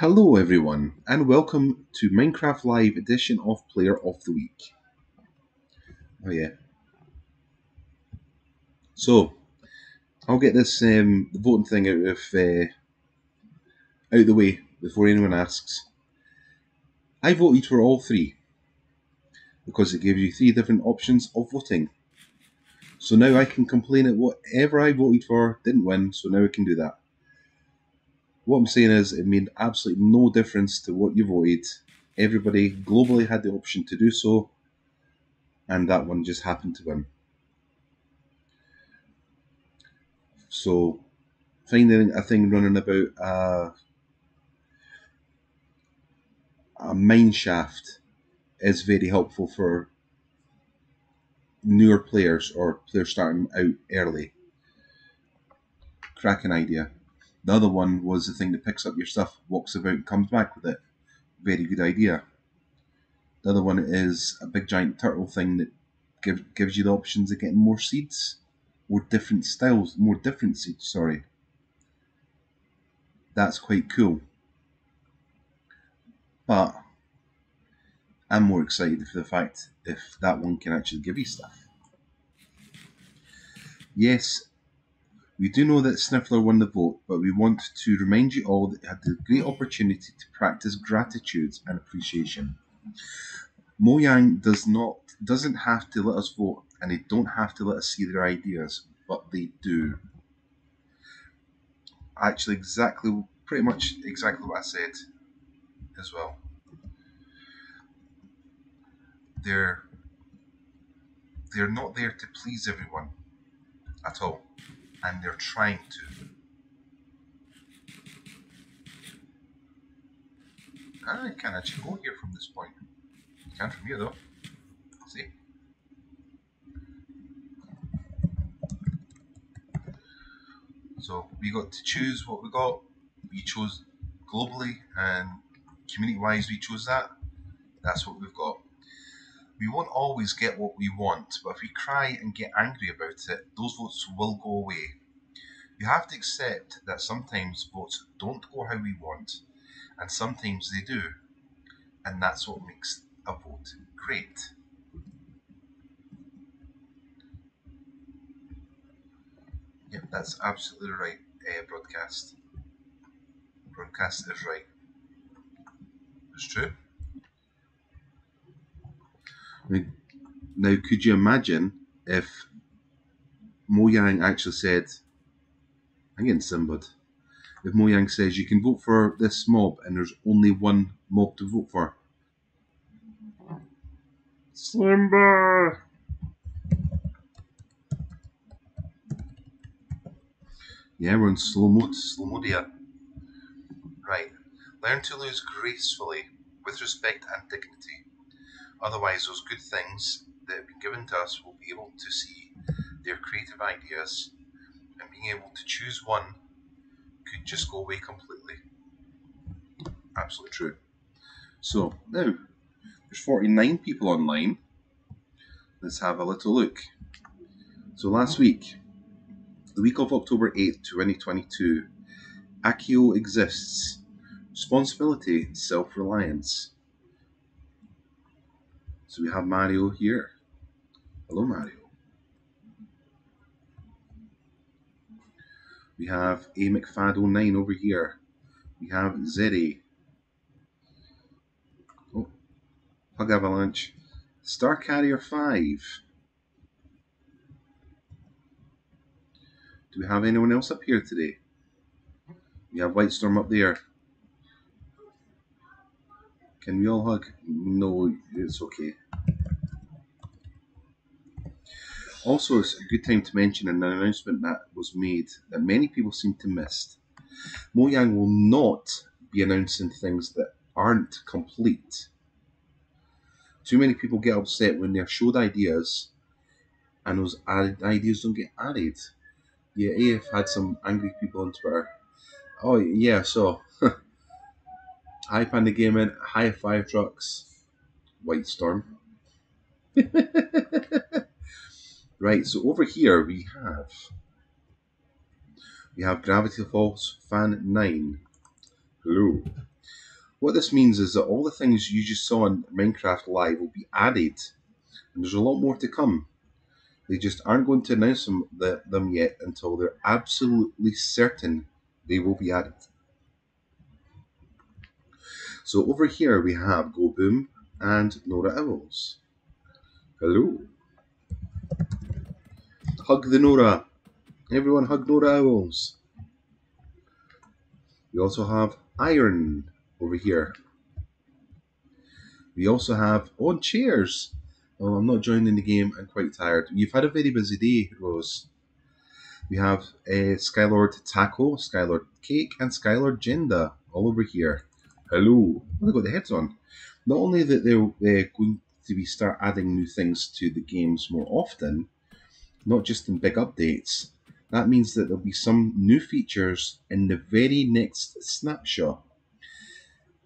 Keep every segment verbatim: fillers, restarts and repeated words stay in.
Hello everyone, and welcome to Minecraft Live edition of Player of the Week. Oh yeah. So, I'll get this um, voting thing out of uh, out of the way before anyone asks. I voted for all three, because it gives you three different options of voting. So now I can complain at whatever I voted for didn't win, so now I can do that. What I'm saying is, it made absolutely no difference to what you voted. Everybody globally had the option to do so, and that one just happened to win. So, finding a thing running about a, a mine shaft is very helpful for newer players or players starting out early. Cracking idea. The other one was the thing that picks up your stuff, walks about, and comes back with it. Very good idea. The other one is a big giant turtle thing that give, gives you the options of getting more seeds. Or different styles, more different seeds, sorry. That's quite cool. But I'm more excited for the fact if that one can actually give you stuff. Yes. We do know that Sniffler won the vote, but we want to remind you all that you had the great opportunity to practice gratitude and appreciation. Mojang does not, doesn't have to let us vote, and they don't have to let us see their ideas, but they do. Actually, exactly, pretty much exactly what I said as well. They're, they're not there to please everyone at all. And they're trying to. I can actually go here from this point. You can't from here though. See? So we got to choose what we got. We chose globally and community wise we chose that. That's what we've got. We won't always get what we want, but if we cry and get angry about it, those votes will go away. You have to accept that sometimes votes don't go how we want, and sometimes they do. And that's what makes a vote great. Yep, that's absolutely right, uh, Broadcast. Broadcast is right. It's true. Now, could you imagine if Mojang actually said, I'm getting Simbad, if Mojang says you can vote for this mob and there's only one mob to vote for? Simba! Yeah, we're in slow mode, slow mode here. Right. Learn to lose gracefully, with respect and dignity. Otherwise, those good things that have been given to us will be able to see their creative ideas, and being able to choose one could just go away completely. Absolutely true. So, now, there's forty-nine people online. Let's have a little look. So last week, the week of October eighth, twenty twenty-two, Accio exists. Responsibility, self-reliance. So we have Mario here. Hello, Mario. We have A McFado nine over here. We have Zeddy. Oh, Hug Avalanche. Star Carrier five. Do we have anyone else up here today? We have Whitestorm up there. Can we all hug? No, it's okay. Also, it's a good time to mention an announcement that was made that many people seem to miss. Mojang will not be announcing things that aren't complete. Too many people get upset when they're showed ideas and those ideas don't get added. Yeah, I've had some angry people on Twitter. Oh, yeah, so... Hi Panda Gaming, High Five Trucks, White Storm. Right, so over here we have we have Gravity Falls Fan nine. Hello. What this means is that all the things you just saw in Minecraft Live will be added, and there's a lot more to come. They just aren't going to announce them, the, them yet until they're absolutely certain they will be added. So over here we have Go Boom and Nora Owls. Hello. Hug the Nora. Everyone hug Nora Owls. We also have Iron over here. We also have, oh, cheers. Oh, I'm not joining the game. I'm quite tired. You've had a very busy day, Rose. We have uh, Skylord Taco, Skylord Cake, and Skylord Jenda all over here. Hello. Well, they've got the heads on. Not only that they're, they're going to be start adding new things to the games more often, not just in big updates, that means that there'll be some new features in the very next snapshot.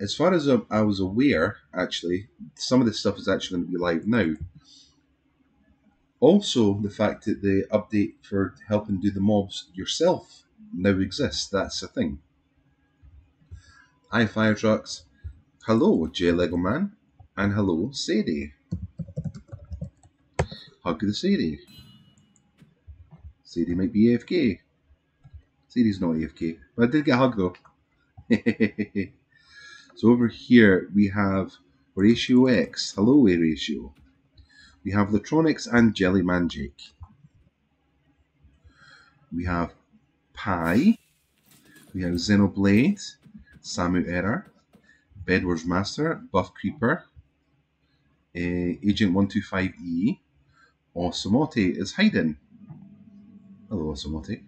As far as I was aware, actually, some of this stuff is actually going to be live now. Also, the fact that the update for helping do the mobs yourself now exists, that's a thing. Hi, Fire Trucks. Hello, J Lego Man, and hello, Sadie. Hug the Sadie. Sadie might be A F K. Sadie's not A F K, but I did get a hug though. So over here we have Horatio X. Hello, Horatio. We have Latronics and Jelly Man Jake. We have Pi. We have Xenoblade, Samu Error, Bedwars Master, Buff Creeper, uh, Agent one two five E, Osamote is hiding. Hello, Osamote.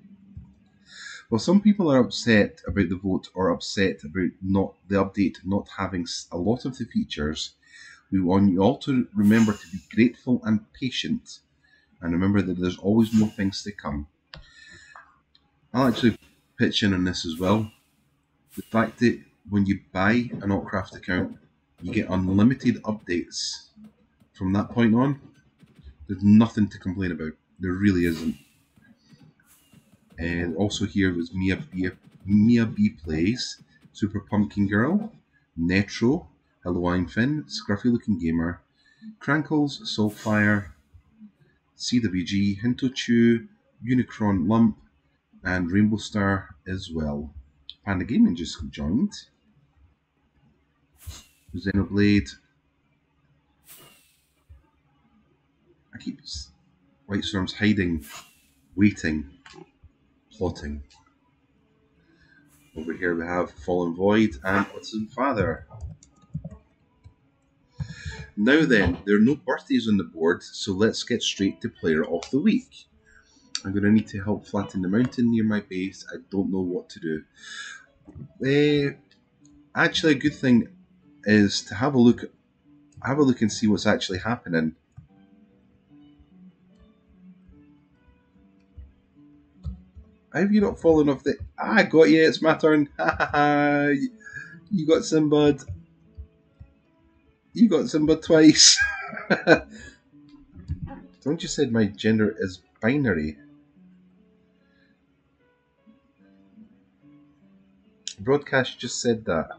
Well, some people are upset about the vote or upset about not the update not having a lot of the features. We want you all to remember to be grateful and patient, and remember that there's always more things to come. I'll actually pitch in on this as well. The fact that when you buy an Autcraft account, you get unlimited updates. From that point on, there's nothing to complain about. There really isn't. And also here was Mia B, Mia B Plays, Super Pumpkin Girl, Netro, Hello I'm Finn, Scruffy Looking Gamer, Crankles, Soulfire, C W G, Hinto Chew, Unicron Lump, and Rainbow Star as well. Panda Gaming just joined. Xenoblade. I keep White Storms hiding, waiting, plotting. Over here we have Fallen Void and Autism Father. Now then, there are no birthdays on the board, so let's get straight to Player of the Week. I'm going to need to help flatten the mountain near my base. I don't know what to do. Uh, actually, a good thing is to have a look, have a look and see what's actually happening. Have you not fallen off the... Ah, I got you. It's my turn. You got Simbad. You got Simbad twice. Don't you said my gender is binary? Broadcast just said that.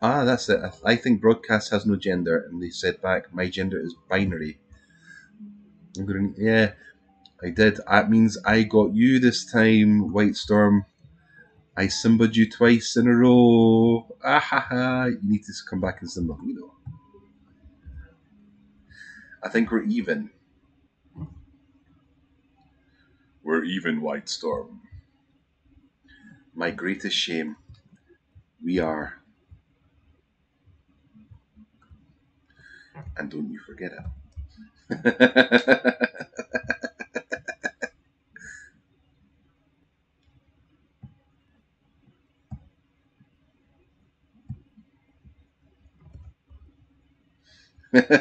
Ah, that's it. I think Broadcast has no gender, and they said back, my gender is binary. I'm going to, yeah, I did. That means I got you this time, White Storm. I Simba'd you twice in a row. Ah ha ha. You need to come back and Simba me though. I think we're even. We're even, White Storm. My greatest shame. We are. And don't you forget it. You're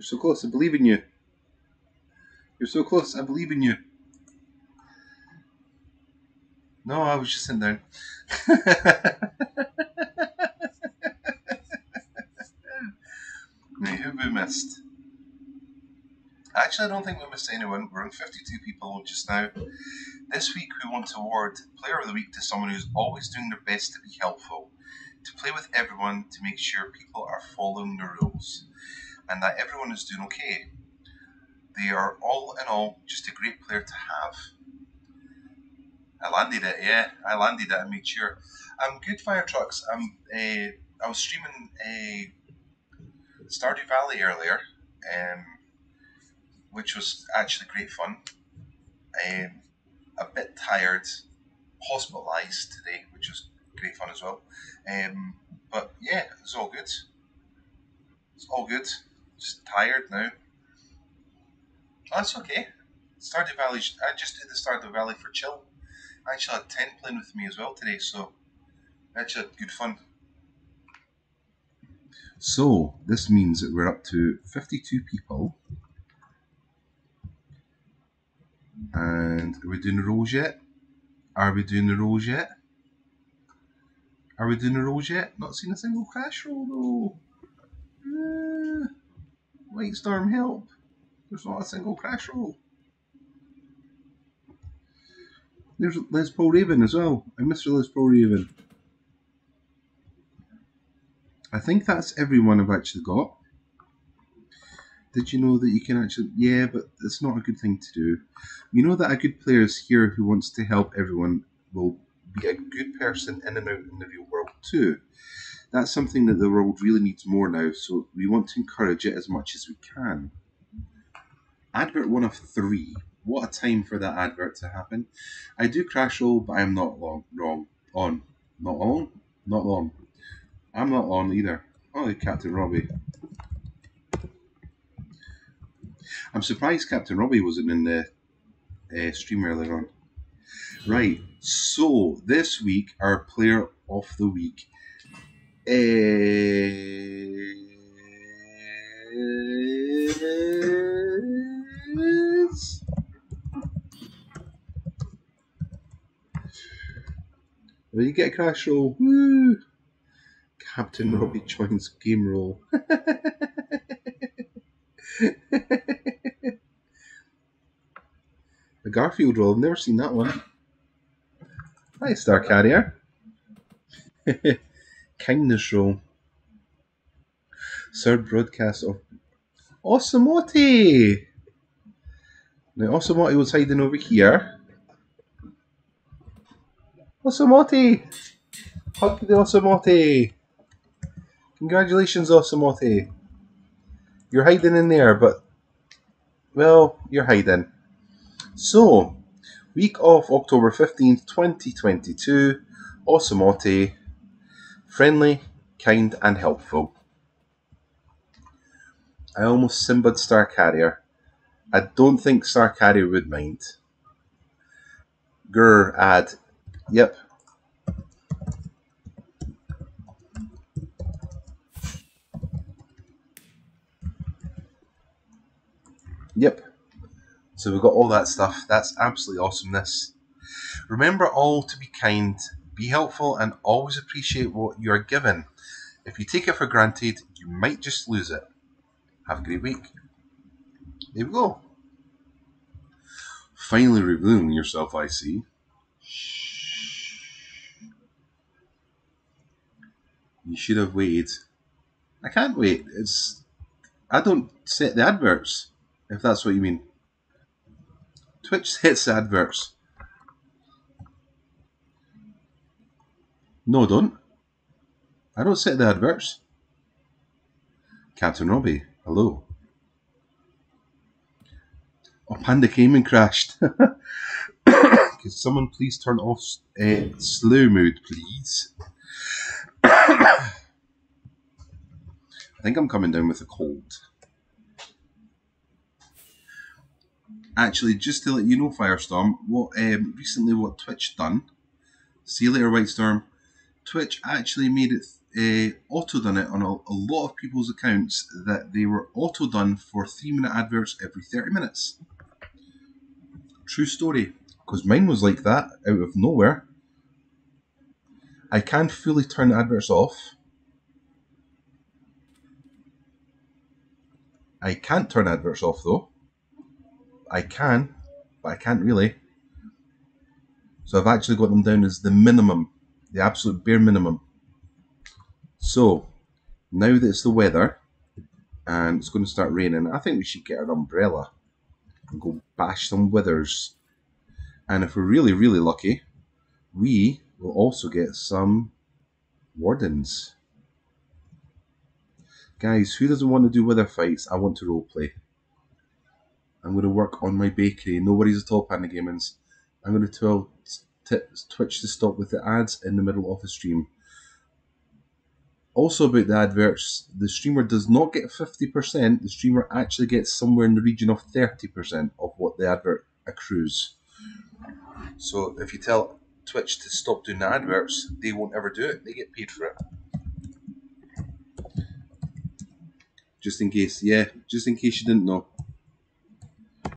so close, I believe in you. You're so close, I believe in you. No, I was just sitting there. to anyone. We're on fifty-two people just now. This week we want to award Player of the Week to someone who's always doing their best to be helpful, to play with everyone to make sure people are following the rules, and that everyone is doing okay. They are all in all just a great player to have. I landed it, yeah, I landed it, I made sure. I'm good, Fire Trucks. I'm, uh, I was streaming a Stardew Valley earlier, um, which was actually great fun. Um, a bit tired, hospitalised today, which was great fun as well. Um, but yeah, it's all good. It's all good. Just tired now. That's okay. Stardew Valley. I just did the Stardew Valley for chill. I actually had ten playing with me as well today, so actually had good fun. So this means that we're up to fifty-two people. And are we doing the rolls yet? Are we doing the rolls yet? Are we doing the rolls yet? Not seen a single crash roll though. Uh, White Storm, help. There's not a single crash roll. There's Les Paul Raven as well. I miss the Les Paul Raven. I think that's everyone I've actually got. Did you know that you can actually... Yeah, but it's not a good thing to do. You know that a good player is here who wants to help everyone will be a good person in and out in the real world too. That's something that the world really needs more now, so we want to encourage it as much as we can. Advert one of three. What a time for that advert to happen. I do crash roll, but I'm not long, wrong. On. Not on? Not long. I'm not on either. Oh, Captain Robbie. I'm surprised Captain Robbie wasn't in the uh, stream earlier on. Right, so this week, our player of the week is... Well, you get a crash roll. Woo! Captain Robbie joins game roll. The Garfield roll, I've never seen that one. Hi, Star Carrier. Kindness roll. Third broadcast of Osamote. Now, Osamote was hiding over here. Osamote! Hug the Osamote! Congratulations, Osamote. You're hiding in there, but, well, you're hiding. So, week of October fifteenth, twenty twenty-two, Osamote, friendly, kind, and helpful. I almost Simbad Star Carrier. I don't think Star Carrier would mind. Grr, ad. Yep. Yep. So we've got all that stuff. That's absolutely awesomeness. Remember all to be kind, be helpful, and always appreciate what you are given. If you take it for granted, you might just lose it. Have a great week. There we go. Finally revealing yourself, I see. You should have waited. I can't wait. It's I don't set the adverts, if that's what you mean. Twitch sets adverts. No, I don't. I don't set the adverts. Captain Robbie, hello. Oh, Panda came and crashed. Could someone please turn off uh, slow mode, please? I think I'm coming down with a cold. Actually, just to let you know, Firestorm, what um, recently what Twitch done, see you later, Whitestorm, Twitch actually made it, uh, auto-done it on a, a lot of people's accounts that they were auto-done for three minute adverts every thirty minutes. True story, because mine was like that, out of nowhere. I can't fully turn the adverts off. I can't turn adverts off, though. I can, but I can't really. So I've actually got them down as the minimum, the absolute bare minimum. So now that it's the weather and it's going to start raining, I think we should get an umbrella and go bash some withers. And if we're really, really lucky, we will also get some wardens. Guys, who doesn't want to do wither fights? I want to roleplay. I'm going to work on my bakery. No worries at all, Panda Gamins. I'm going to tell Twitch to stop with the ads in the middle of the stream. Also about the adverts, the streamer does not get fifty percent. The streamer actually gets somewhere in the region of thirty percent of what the advert accrues. So if you tell Twitch to stop doing the adverts, they won't ever do it. They get paid for it. Just in case, yeah, just in case you didn't know.